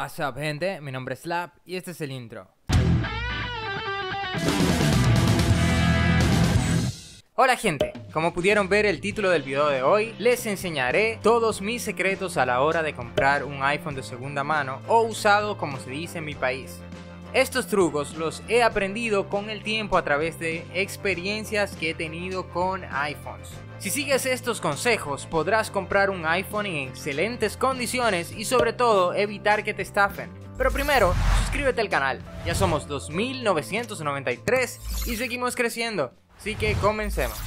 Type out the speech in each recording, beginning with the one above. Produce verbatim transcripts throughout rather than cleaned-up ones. What's up, gente, mi nombre es LAAP y este es el intro. Hola, gente, como pudieron ver el título del video de hoy, les enseñaré todos mis secretos a la hora de comprar un iPhone de segunda mano o usado, como se dice en mi país. Estos trucos los he aprendido con el tiempo a través de experiencias que he tenido con iPhones. Si sigues estos consejos, podrás comprar un iPhone en excelentes condiciones y sobre todo evitar que te estafen. Pero primero, suscríbete al canal. Ya somos dos mil novecientos noventa y tres y seguimos creciendo, así que comencemos.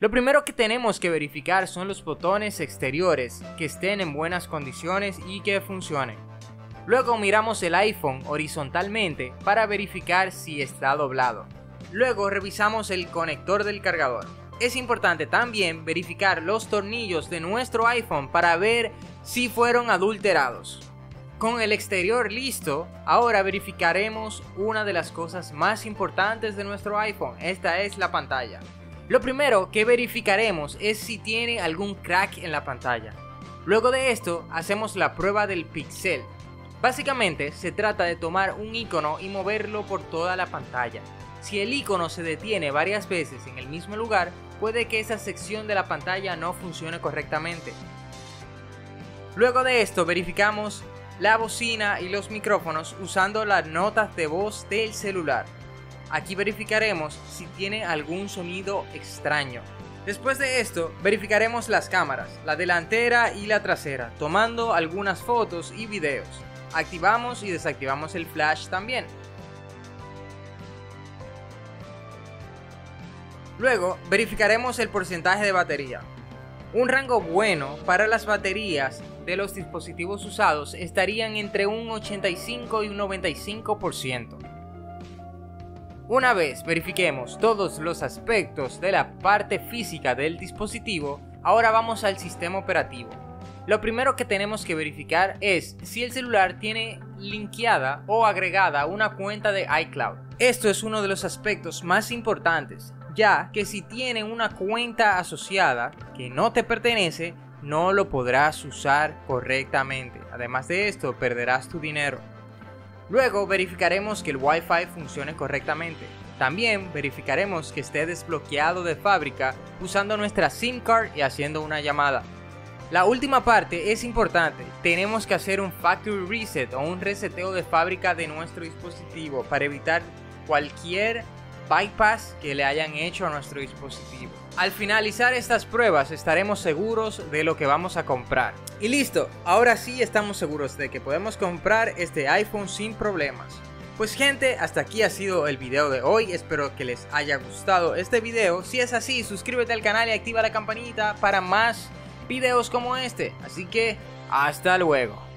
Lo primero que tenemos que verificar son los botones exteriores, que estén en buenas condiciones y que funcionen. Luego miramos el iPhone horizontalmente para verificar si está doblado. Luego revisamos el conector del cargador. Es importante también verificar los tornillos de nuestro iPhone para ver si fueron adulterados. Con el exterior listo, ahora verificaremos una de las cosas más importantes de nuestro iPhone, esta es la pantalla. Lo primero que verificaremos es si tiene algún crack en la pantalla. Luego de esto, hacemos la prueba del pixel. Básicamente, se trata de tomar un icono y moverlo por toda la pantalla. Si el icono se detiene varias veces en el mismo lugar, puede que esa sección de la pantalla no funcione correctamente. Luego de esto, verificamos la bocina y los micrófonos usando las notas de voz del celular. Aquí verificaremos si tiene algún sonido extraño. Después de esto, verificaremos las cámaras, la delantera y la trasera, tomando algunas fotos y videos. Activamos y desactivamos el flash también. Luego, verificaremos el porcentaje de batería. Un rango bueno para las baterías de los dispositivos usados estarían entre un ochenta y cinco y un noventa y cinco por ciento. Una vez verifiquemos todos los aspectos de la parte física del dispositivo, ahora vamos al sistema operativo. Lo primero que tenemos que verificar es si el celular tiene linkeada o agregada una cuenta de iCloud. Esto es uno de los aspectos más importantes, ya que si tiene una cuenta asociada que no te pertenece, no lo podrás usar correctamente. Además de esto, perderás tu dinero. Luego verificaremos que el Wi-Fi funcione correctamente. También verificaremos que esté desbloqueado de fábrica usando nuestra SIM card y haciendo una llamada. La última parte es importante, tenemos que hacer un factory reset o un reseteo de fábrica de nuestro dispositivo para evitar cualquier bypass que le hayan hecho a nuestro dispositivo. Al finalizar estas pruebas estaremos seguros de lo que vamos a comprar. Y listo, ahora sí estamos seguros de que podemos comprar este iPhone sin problemas. Pues, gente, hasta aquí ha sido el video de hoy, espero que les haya gustado este video. Si es así, suscríbete al canal y activa la campanita para más videos como este. Así que, hasta luego.